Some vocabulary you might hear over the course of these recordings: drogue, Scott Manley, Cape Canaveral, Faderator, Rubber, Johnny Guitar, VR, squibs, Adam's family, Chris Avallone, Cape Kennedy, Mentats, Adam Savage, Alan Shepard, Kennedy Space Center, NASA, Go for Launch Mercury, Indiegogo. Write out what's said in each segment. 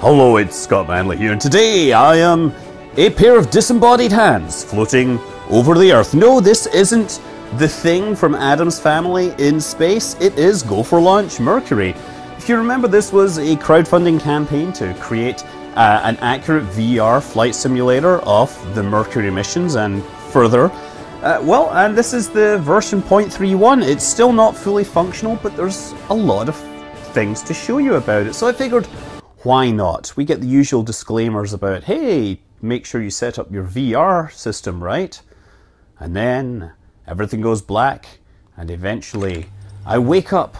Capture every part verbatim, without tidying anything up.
Hello, it's Scott Manley here, and today I am a pair of disembodied hands floating over the Earth. No, this isn't the thing from Adam's Family in space. It is Go for Launch Mercury. If you remember, this was a crowdfunding campaign to create uh, an accurate V R flight simulator of the Mercury missions and further. Uh, well, and this is the version point three one. It's still not fully functional, but there's a lot of things to show you about it. So I figured, why not? We get the usual disclaimers about, hey, make sure you set up your V R system right. And then everything goes black, and eventually I wake up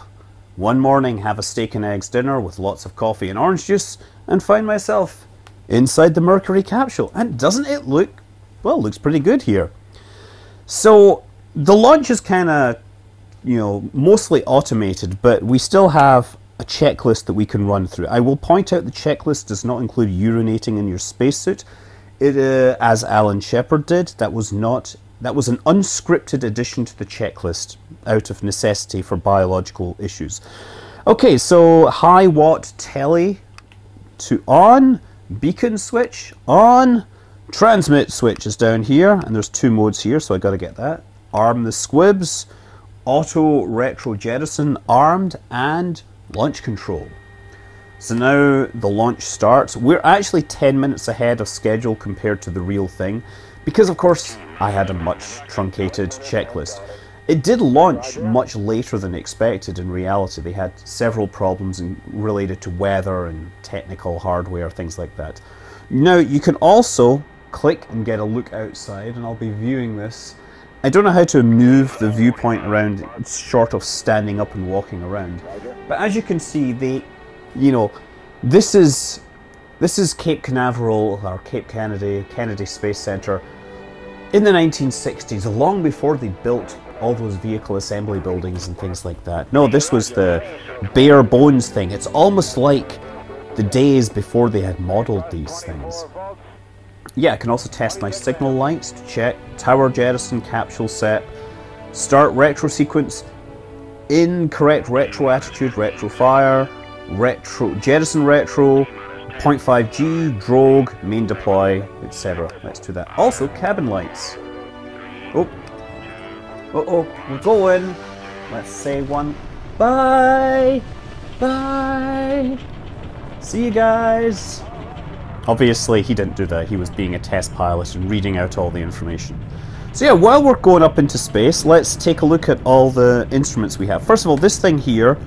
one morning, have a steak and eggs dinner with lots of coffee and orange juice, and find myself inside the Mercury capsule. And doesn't it look, well, it looks pretty good here. So the launch is kind of, you know, mostly automated, but we still have a checklist that we can run through. I will point out the checklist does not include urinating in your spacesuit, it, uh, as Alan Shepard did. That was not, that was an unscripted addition to the checklist out of necessity for biological issues. Okay, so high watt tele to on, beacon switch on, transmit switch is down here, and there's two modes here, so I got to get that. Arm the squibs, auto retro jettison armed, and launch control. So now the launch starts. We're actually ten minutes ahead of schedule compared to the real thing because, of course, I had a much truncated checklist. It did launch much later than expected in reality. They had several problems in, related to weather and technical hardware, things like that. Now, you can also click and get a look outside, and I'll be viewing this. I don't know how to move the viewpoint around short of standing up and walking around, but as you can see, they, you know, this is this is Cape Canaveral or Cape Kennedy, Kennedy Space Center in the nineteen sixties, long before they built all those vehicle assembly buildings and things like that. No, this was the bare bones thing. It's almost like the days before they had modeled these things. Yeah, I can also test my signal lights to check tower jettison, capsule set, start retro sequence, incorrect retro attitude, retro fire, retro jettison, retro point five G, drogue, main deploy, et cetera. Let's do that. Also, cabin lights. Oh, uh oh, we're going. Let's say one. Bye, bye. See you guys. Obviously, he didn't do that. He was being a test pilot and reading out all the information. So yeah, while we're going up into space, let's take a look at all the instruments we have. First of all, this thing here,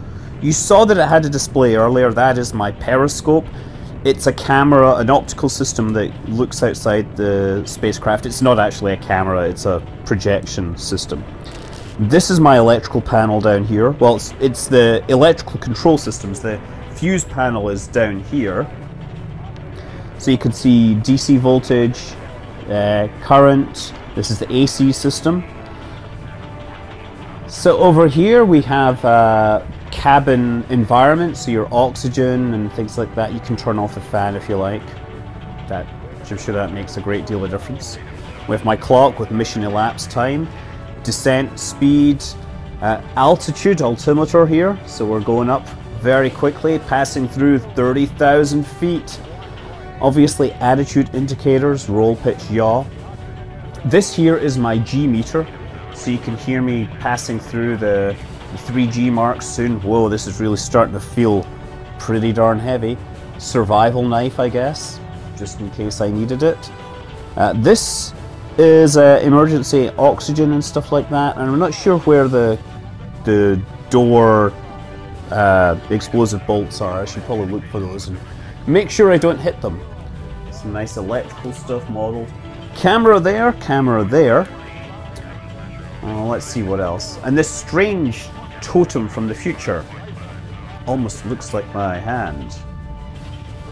you saw that it had a display earlier. That is my periscope. It's a camera, an optical system that looks outside the spacecraft. It's not actually a camera, it's a projection system. This is my electrical panel down here. Well, it's, it's the electrical control systems. The fuse panel is down here. So you can see D C voltage, uh, current, this is the A C system. So over here we have uh, cabin environment, so your oxygen and things like that. You can turn off the fan if you like. That, I'm sure that makes a great deal of difference. We have my clock with mission elapsed time, descent speed, uh, altitude, altimeter here. So we're going up very quickly, passing through thirty thousand feet. Obviously, attitude indicators, roll, pitch, yaw. This here is my G meter, so you can hear me passing through the, the three G marks soon. Whoa, this is really starting to feel pretty darn heavy. Survival knife, I guess, just in case I needed it. Uh, this is uh, emergency oxygen and stuff like that, and I'm not sure where the, the door uh, explosive bolts are. I should probably look for those and make sure I don't hit them. Some nice electrical stuff modeled. Camera there, camera there. Oh, let's see what else. And this strange totem from the future. Almost looks like my hand.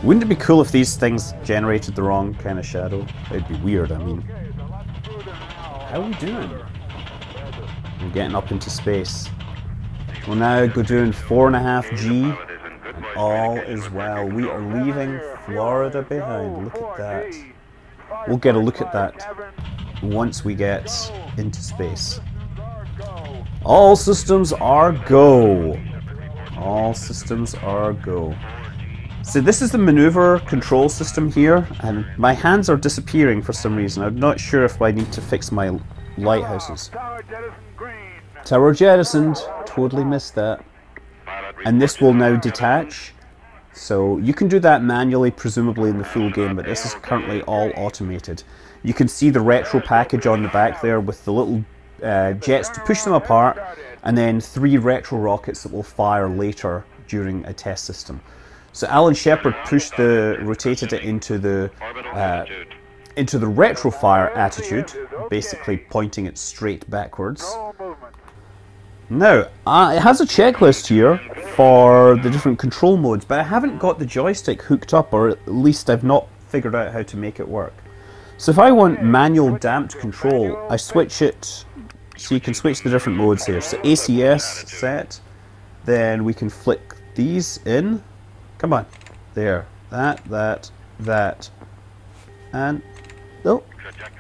Wouldn't it be cool if these things generated the wrong kind of shadow? It'd be weird, I mean. How are we doing? We're getting up into space. We'll now go doing four and a half G. And all is well. We are leaving Florida behind. Look at that. We'll get a look at that once we get into space. All systems are go. All systems are go. So this is the maneuver control system here, and my hands are disappearing for some reason. I'm not sure if I need to fix my lighthouses. Tower jettisoned, green. Tower jettisoned, totally missed that. And this will now detach. So you can do that manually, presumably in the full game, but this is currently all automated. You can see the retro package on the back there with the little uh, jets to push them apart, and then three retro rockets that will fire later during a test system. So Alan Shepard pushed the, rotated it into the, uh, into the retrofire attitude, basically pointing it straight backwards. Now, uh, it has a checklist here for the different control modes, but I haven't got the joystick hooked up, or at least I've not figured out how to make it work. So if I want manual damped control, I switch it, so you can switch the different modes here. So A C S set, then we can flick these in. Come on. There. That, that, that. And, oh,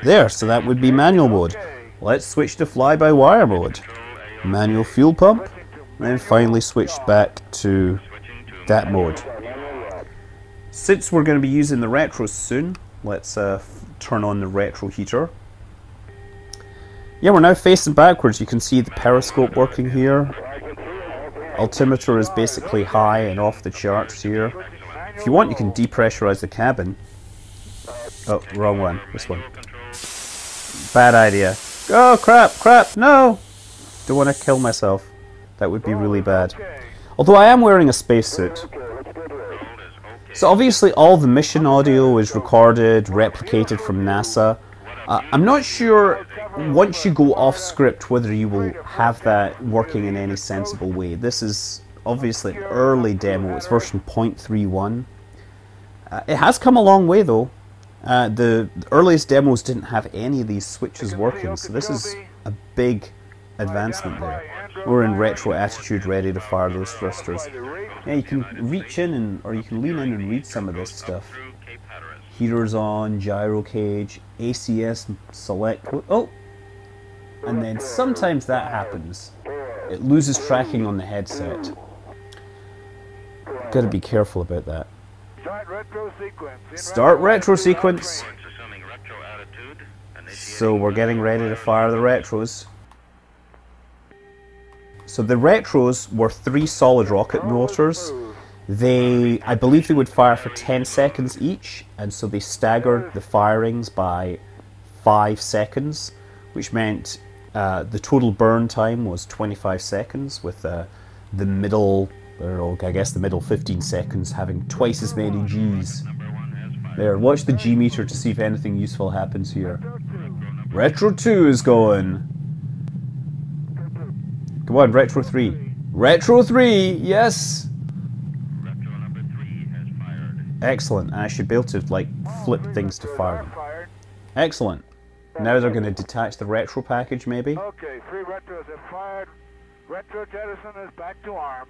there. So that would be manual mode. Let's switch to fly-by-wire mode. Manual fuel pump. And finally switch back to that mode. Since we're going to be using the retros soon, let's uh, turn on the retro heater. Yeah, we're now facing backwards. You can see the periscope working here. Altimeter is basically high and off the charts here. If you want, you can depressurize the cabin. Oh, wrong one. This one. Bad idea. Oh, crap, crap, no! Don't want to kill myself. That would be really bad. Although I am wearing a spacesuit. So obviously all the mission audio is recorded, replicated from NASA. Uh, I'm not sure, once you go off script, whether you will have that working in any sensible way. This is obviously an early demo, it's version zero point three one. Uh, it has come a long way though. Uh, the, the earliest demos didn't have any of these switches working, so this is a big advancement there. We're in retro attitude, ready to fire those thrusters. Yeah, you can reach in and, or you can lean in and read some of this stuff. Heaters on, gyro cage, A C S select, oh! And then sometimes that happens. It loses tracking on the headset. Gotta be careful about that. Start retro sequence. Start retro sequence. So we're getting ready to fire the retros. So the retros were three solid rocket motors. They, I believe they would fire for ten seconds each, and so they staggered the firings by five seconds, which meant uh, the total burn time was twenty-five seconds, with uh, the middle, or I guess the middle fifteen seconds having twice as many Gs. There, watch the G meter to see if anything useful happens here. Retro two is going! Come on, Retro three. Retro three, yes! Excellent, I should be able to like flip things to fire them. Excellent. Now they're going to detach the retro package, maybe. Okay, three retros have fired. Retro jettison is back to arm.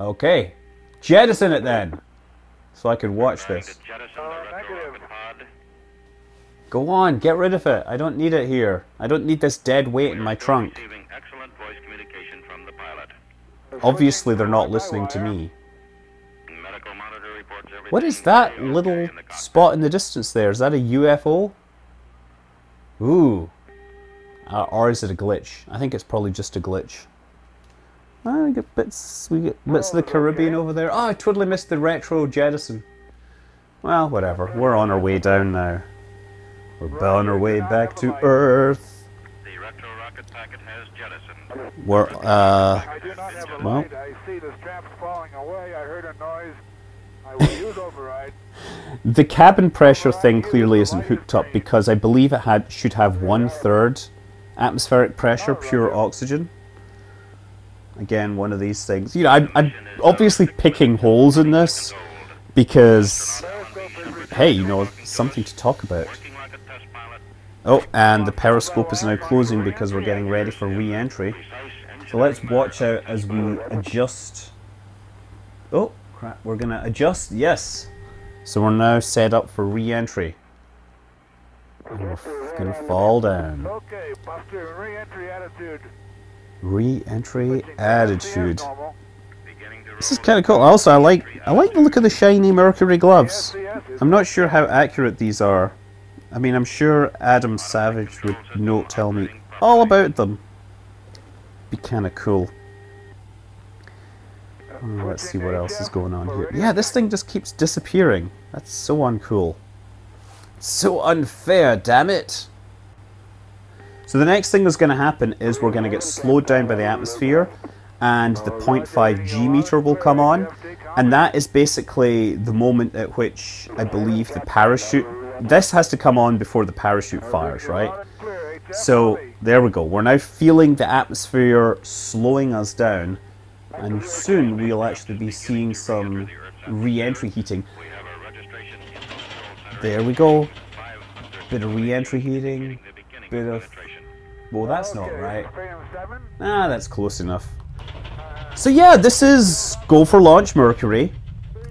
Okay, jettison it then, so I can watch this. Go on, get rid of it. I don't need it here. I don't need this dead weight in my trunk. Obviously, they're not listening to me. What is that little spot in the distance there? Is that a U F O? Ooh. Uh, or is it a glitch? I think it's probably just a glitch. Ah, we get bits, we get bits of the Caribbean over there. Oh, I totally missed the retro jettison. Well, whatever. We're on our way down now. We're on our way back to Earth. The retro rocket packet has jettisoned. We're, uh... well... I see the straps falling away. I heard a noise. The cabin pressure thing clearly isn't hooked up because I believe it had should have one third atmospheric pressure, pure oxygen. Again, one of these things. You know, I'm, I'm obviously picking holes in this because, hey, you know, something to talk about. Oh, and the periscope is now closing because we're getting ready for re-entry. So let's watch out as we adjust. Oh. Crap, we're gonna adjust, yes! So we're now set up for re-entry. And we're gonna fall down. Okay, Buster, re-entry attitude. Re-entry attitude. This is kind of cool. Also, I like I like the look of the shiny Mercury gloves. I'm not sure how accurate these are. I mean, I'm sure Adam Savage would know, tell me all about them. Be kind of cool. Oh, let's see what else is going on here. Yeah, this thing just keeps disappearing. That's so uncool. It's so unfair, damn it! So the next thing that's going to happen is we're going to get slowed down by the atmosphere, and the zero point five G meter will come on, and that is basically the moment at which I believe the parachute... This has to come on before the parachute fires, right? So there we go. We're now feeling the atmosphere slowing us down, and soon we'll actually be seeing some re-entry heating. There we go. Bit of re-entry heating, bit of... Well, that's not right. Ah, that's close enough. So yeah, this is Go for Launch Mercury.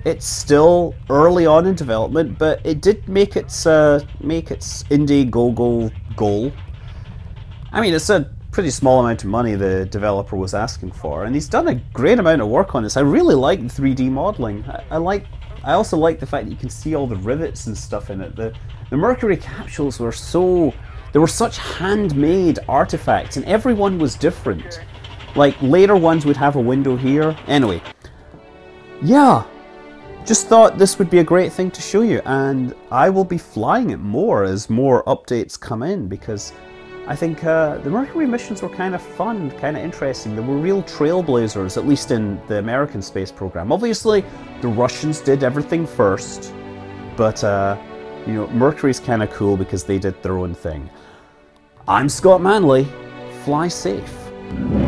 It's still early on in development, but it did make its uh, make its Indiegogo goal. I mean, it's a pretty small amount of money the developer was asking for, and he's done a great amount of work on this. I really like the three D modeling. I, I like. I also like the fact that you can see all the rivets and stuff in it. The the Mercury capsules were so. There were such handmade artifacts, and every one was different. Like, later ones would have a window here. Anyway, yeah, just thought this would be a great thing to show you, and I will be flying it more as more updates come in, because I think uh, the Mercury missions were kind of fun, kind of interesting. They were real trailblazers, at least in the American space program. Obviously, the Russians did everything first, but, uh, you know, Mercury's kind of cool because they did their own thing. I'm Scott Manley. Fly safe.